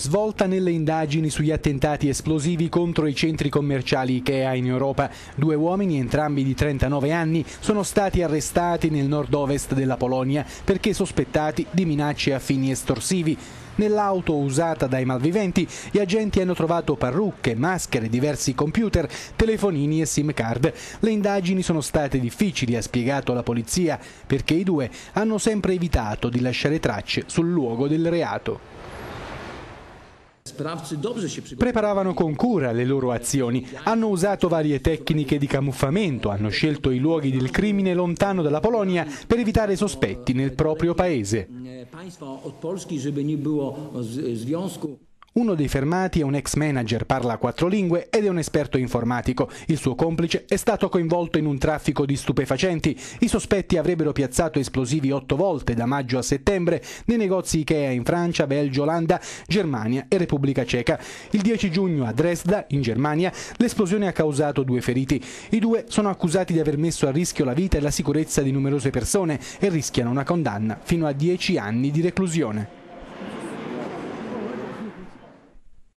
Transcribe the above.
svolta nelle indagini sugli attentati esplosivi contro i centri commerciali Ikea in Europa. Due uomini, entrambi di 39 anni, sono stati arrestati nel nord-ovest della Polonia perché sospettati di minacce a fini estorsivi. Nell'auto usata dai malviventi gli agenti hanno trovato parrucche, maschere, diversi computer, telefonini e SIM card. Le indagini sono state difficili, ha spiegato la polizia, perché i due hanno sempre evitato di lasciare tracce sul luogo del reato. Preparavano con cura le loro azioni, hanno usato varie tecniche di camuffamento, hanno scelto i luoghi del crimine lontano dalla Polonia per evitare sospetti nel proprio paese. Uno dei fermati è un ex manager, parla 4 lingue ed è un esperto informatico. Il suo complice è stato coinvolto in un traffico di stupefacenti. I sospetti avrebbero piazzato esplosivi 8 volte da maggio a settembre nei negozi Ikea in Francia, Belgio, Olanda, Germania e Repubblica Ceca. Il 10 giugno a Dresda, in Germania, l'esplosione ha causato 2 feriti. I due sono accusati di aver messo a rischio la vita e la sicurezza di numerose persone e rischiano una condanna fino a 10 anni di reclusione.